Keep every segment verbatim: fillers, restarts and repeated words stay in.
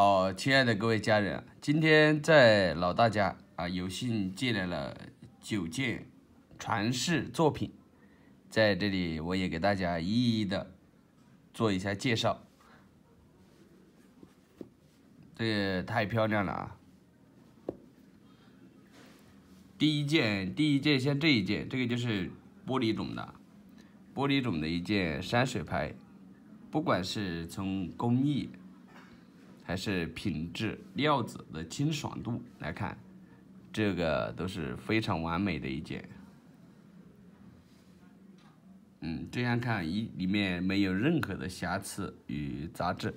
哦，亲爱的各位家人，今天在老大家啊，有幸借来了九件传世作品，在这里我也给大家一一的做一下介绍。这个太漂亮了啊！第一件，第一件像这一件，这个就是玻璃种的，玻璃种的一件山水牌，不管是从工艺。 还是品质、料子的清爽度来看，这个都是非常完美的一件。嗯，这样看一里面没有任何的瑕疵与杂质，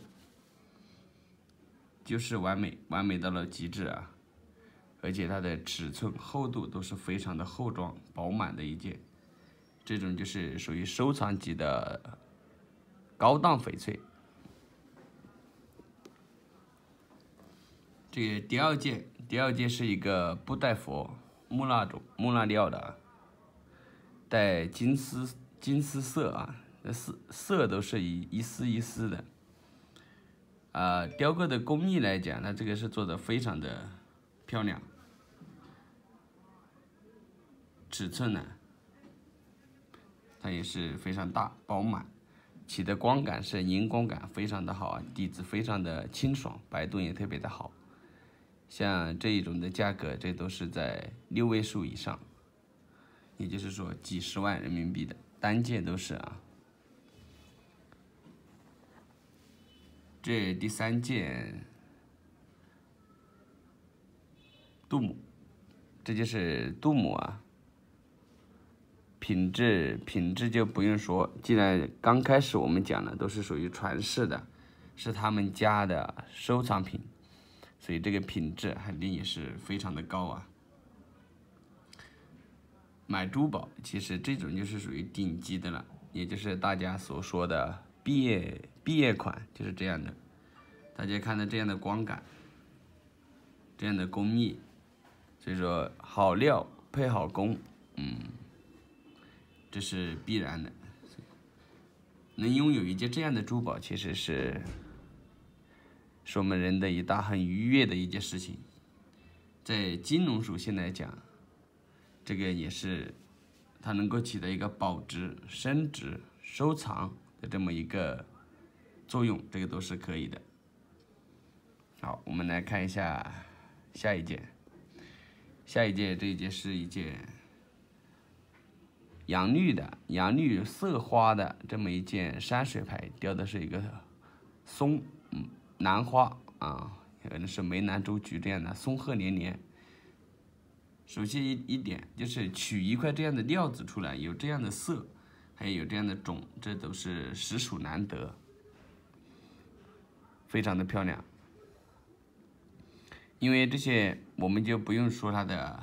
就是完美，完美到了极致啊！而且它的尺寸、厚度都是非常的厚装、饱满的一件。这种就是属于收藏级的高档翡翠。 这个第二件，第二件是一个布袋佛，木蜡种木蜡料的，带金丝金丝色啊，色色都是一一丝一丝的。啊、呃，雕刻的工艺来讲，它这个是做的非常的漂亮。尺寸呢，它也是非常大饱满，起的光感是荧光感非常的好啊，底子非常的清爽，白度也特别的好。 像这一种的价格，这都是在六位数以上，也就是说几十万人民币的单件都是啊。这第三件杜母，这就是杜母啊，品质品质就不用说，既然刚开始我们讲的都是属于传世的，是他们家的收藏品。 所以这个品质肯定也是非常的高啊！买珠宝，其实这种就是属于顶级的了，也就是大家所说的毕业毕业款，就是这样的。大家看到这样的光感，这样的工艺，所以说好料配好工，嗯，这是必然的。能拥有一件这样的珠宝，其实是。 是我们人的一大很愉悦的一件事情，在金融属性来讲，这个也是它能够起到一个保值、升值、收藏的这么一个作用，这个都是可以的。好，我们来看一下下一件，下一件这一件是一件洋绿的、洋绿色花的这么一件山水牌，雕的是一个松，嗯。 兰花啊，可能是梅兰竹菊这样的松鹤连连。首先一一点就是取一块这样的料子出来，有这样的色，还有这样的种，这都是实属难得，非常的漂亮。因为这些我们就不用说它的，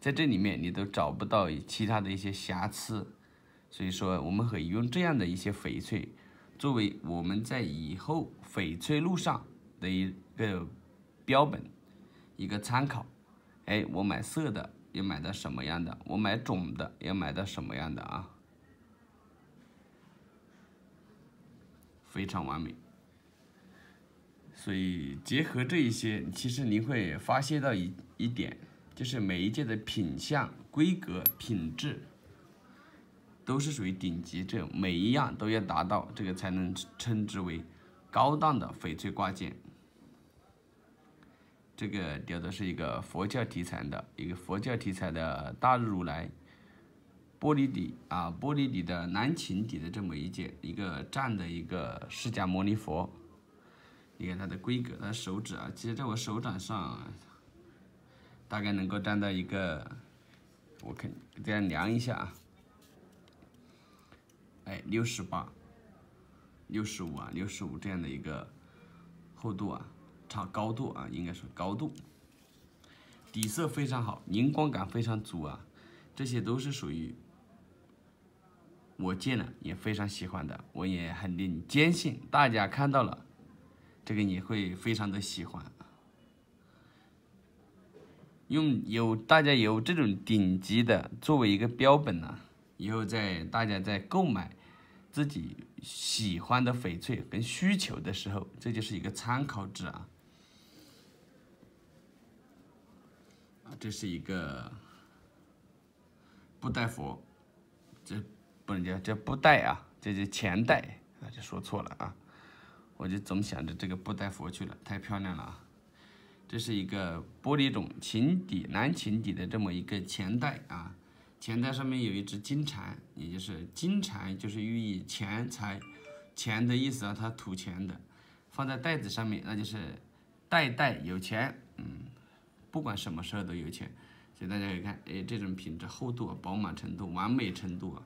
在这里面你都找不到其他的一些瑕疵，所以说我们可以用这样的一些翡翠。 作为我们在以后翡翠路上的一个标本，一个参考。哎，我买色的要买到什么样的？我买种的要买到什么样的啊？非常完美。所以结合这一些，其实你会发现到一一点，就是每一届的品相、规格、品质。 都是属于顶级，这每一样都要达到，这个才能称之为高档的翡翠挂件。这个雕的是一个佛教题材的，一个佛教题材的大日如来，玻璃底啊，玻璃底的南琴底的这么一件，一个站的一个释迦牟尼佛。你看它的规格，它手指啊，其实在我手掌上，大概能够站到一个，我看这样量一下啊。 哎，六十八、六十五啊，六十五这样的一个厚度啊，差高度啊，应该是高度。底色非常好，荧光感非常足啊，这些都是属于我见了也非常喜欢的，我也很令坚信大家看到了这个也会非常的喜欢。用有大家有这种顶级的作为一个标本呢、啊，以后在大家在购买。自己喜欢的翡翠跟需求的时候，这就是一个参考值啊。这是一个布袋佛，这不能叫叫布袋啊，这是钱袋啊，就说错了啊。我就总想着这个布袋佛去了，太漂亮了啊。这是一个玻璃种琴底蓝琴底的这么一个钱袋啊。 钱袋上面有一只金蝉，也就是金蝉，就是寓意钱财，钱的意思啊，它吐钱的，放在袋子上面，那就是代代有钱，嗯，不管什么时候都有钱，所以大家可以看，哎，这种品质厚度、啊、饱满程度、完美程度啊，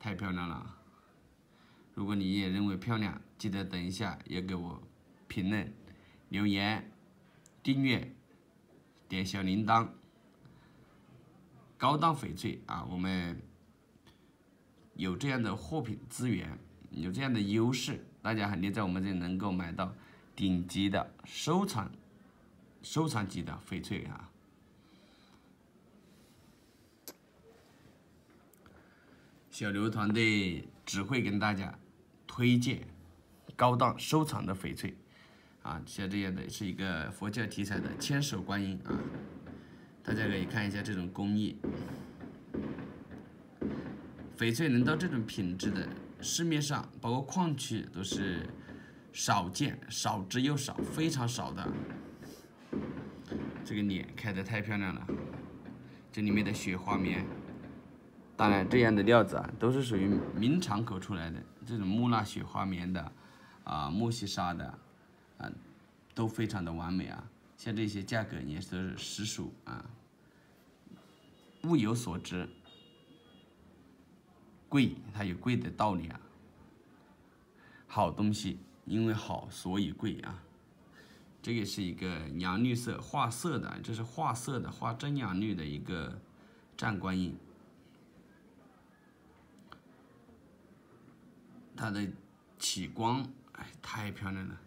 太漂亮了。如果你也认为漂亮，记得等一下也给我评论、留言、订阅、点小铃铛。 高档翡翠啊，我们有这样的货品资源，有这样的优势，大家肯定在我们这里能够买到顶级的收藏、收藏级的翡翠啊。小刘团队只会跟大家推荐高档收藏的翡翠啊，像这样的是一个佛教题材的千手观音啊。 大家可以看一下这种工艺，翡翠能到这种品质的，市面上包括矿区都是少见、少之又少，非常少的。这个脸开得太漂亮了，这里面的雪花棉，当然这样的料子啊，都是属于名厂口出来的，这种木讷雪花棉的，啊，莫西沙的，啊，都非常的完美啊。 像这些价格也都是实属啊，物有所值，贵它有贵的道理啊。好东西因为好所以贵啊。这个是一个阳绿色化色的，这是化色的化真阳绿的一个湛观音，它的起光哎太漂亮了。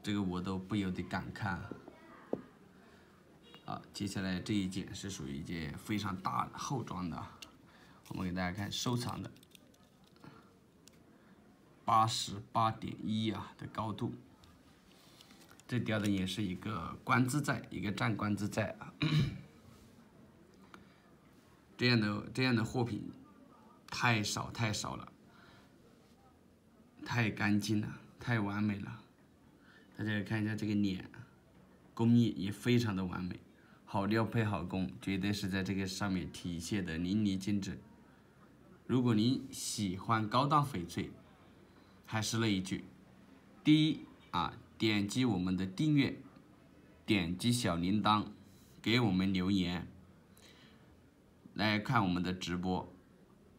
这个我都不由得感慨啊！好，接下来这一件是属于一件非常大厚装的，我们给大家看收藏的，八十八点一啊的高度，这雕的也是一个观自在，一个湛观自在啊。这样的这样的货品太少太少了，太干净了，太完美了。 大家看一下这个脸，工艺也非常的完美，好料配好工，绝对是在这个上面体现的淋漓尽致。如果您喜欢高档翡翠，还是那一句，第一啊，点击我们的订阅，点击小铃铛，给我们留言，来看我们的直播。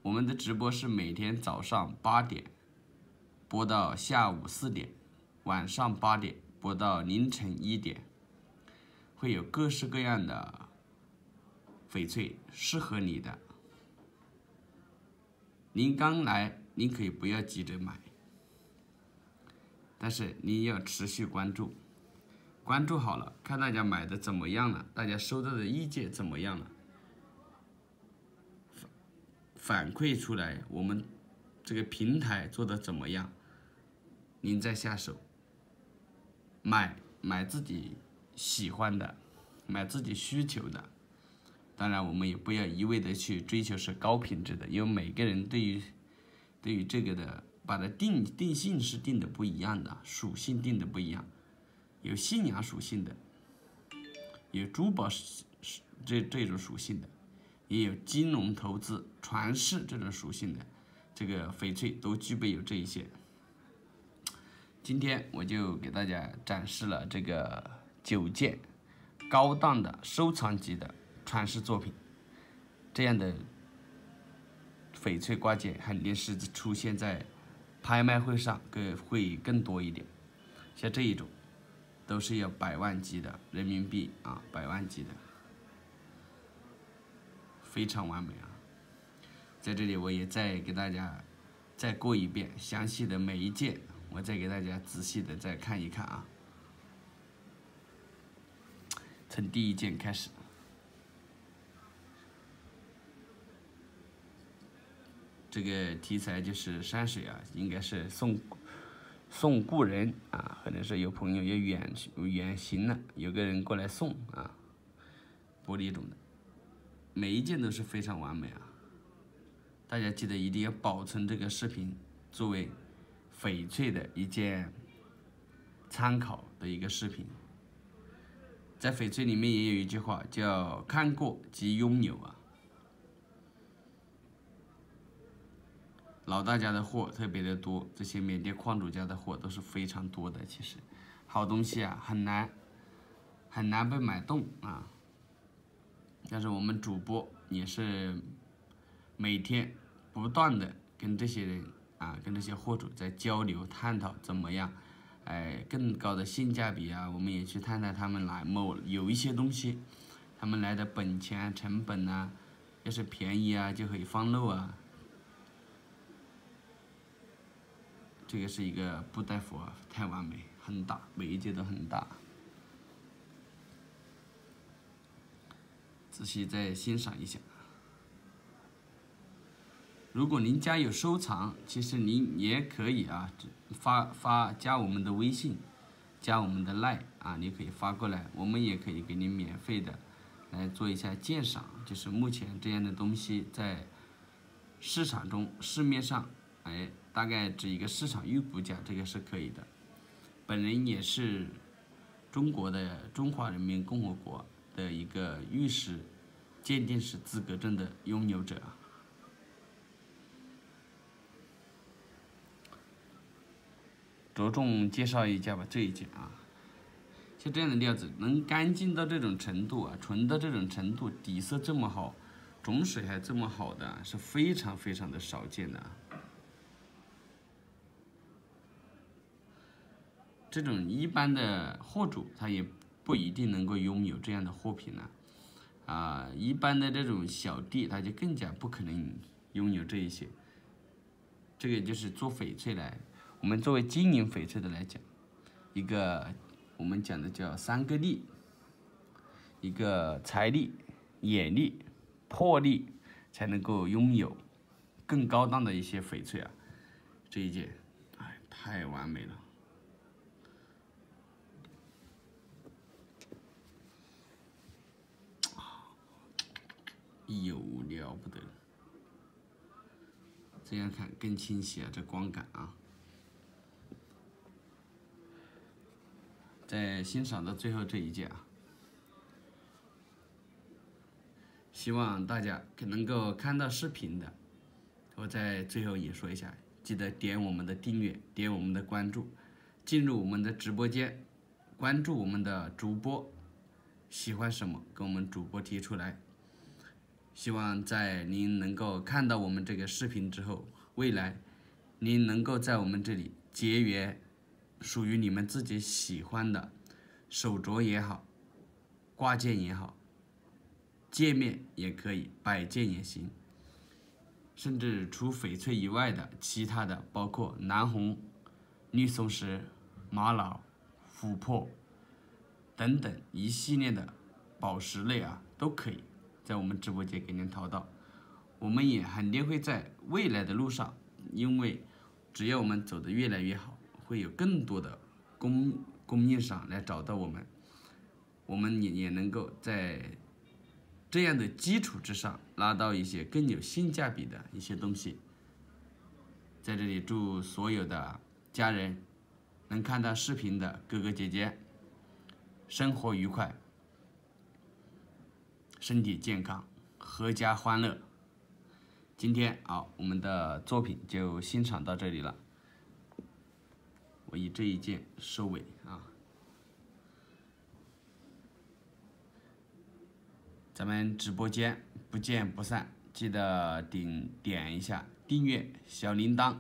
我们的直播是每天早上八点播到下午四点。 晚上八点播到凌晨一点，会有各式各样的翡翠适合你的。您刚来，您可以不要急着买，但是您要持续关注，关注好了，看大家买的怎么样了，大家收到的意见怎么样了，反馈出来我们这个平台做的怎么样，您再下手。 买买自己喜欢的，买自己需求的。当然，我们也不要一味的去追求是高品质的，因为每个人对于对于这个的把它定定性是定的不一样的，属性定的不一样。有信仰属性的，有珠宝这这种属性的，也有金融投资、传世这种属性的，这个翡翠都具备有这一些。 今天我就给大家展示了这个九件高档的收藏级的传世作品，这样的翡翠挂件肯定是出现在拍卖会上更会更多一点。像这一种都是要百万级的人民币啊，百万级的，非常完美啊！在这里我也再给大家再过一遍详细的每一件。 我再给大家仔细的再看一看啊，从第一件开始，这个题材就是山水啊，应该是送送故人啊，可能是有朋友也远远行了，有个人过来送啊，玻璃种的，每一件都是非常完美啊。大家记得一定要保存这个视频作为翡翠的一件参考的一个视频。在翡翠里面也有一句话叫看过即拥有啊。 老大家的货特别的多，这些缅甸矿主家的货都是非常多的。其实，好东西啊很难很难被买动啊。但是我们主播也是每天不断的跟这些人啊，跟这些货主在交流探讨怎么样，哎，更高的性价比啊。我们也去探探他们来某有一些东西，他们来的本钱成本啊，要是便宜啊就可以放漏啊。 这个是一个布袋佛，太完美，很大，每一节都很大。仔细再欣赏一下。如果您家有收藏，其实您也可以啊，发发加我们的微信，加我们的 line 啊，你可以发过来，我们也可以给您免费的来做一下鉴赏。就是目前这样的东西在市场中、市面上，哎。 大概指一个市场预估价，这个是可以的。本人也是中国的中华人民共和国的一个玉石鉴定师资格证的拥有者。着重介绍一下吧，这一件啊，像这样的料子能干净到这种程度啊，纯到这种程度，底色这么好，种水还这么好的，是非常非常的少见的。 这种一般的货主，他也不一定能够拥有这样的货品了，啊，呃，一般的这种小弟，他就更加不可能拥有这一些。这个就是做翡翠来，我们作为经营翡翠的来讲，一个我们讲的叫三个力，一个财力、眼力、魄力，才能够拥有更高档的一些翡翠啊。这一件，哎，太完美了。 有了不得，这样看更清晰啊，这光感啊！再欣赏到最后这一件啊，希望大家能够看到视频的。我在最后也说一下，记得点我们的订阅，点我们的关注，进入我们的直播间，关注我们的主播，喜欢什么跟我们主播提出来。 希望在您能够看到我们这个视频之后，未来您能够在我们这里结缘属于你们自己喜欢的手镯也好，挂件也好，戒面也可以，摆件也行，甚至除翡翠以外的其他的，包括蓝红、绿松石、玛瑙、琥珀等等一系列的宝石类啊，都可以。 在我们直播间给您淘到，我们也肯定会在未来的路上，因为只要我们走得越来越好，会有更多的供供应商来找到我们，我们也也能够在这样的基础之上拉到一些更有性价比的一些东西。在这里祝所有的家人，能看到视频的哥哥姐姐，生活愉快。 身体健康，阖家欢乐。今天啊，我们的作品就欣赏到这里了。我以这一件收尾啊。咱们直播间不见不散，记得点点一下订阅小铃铛，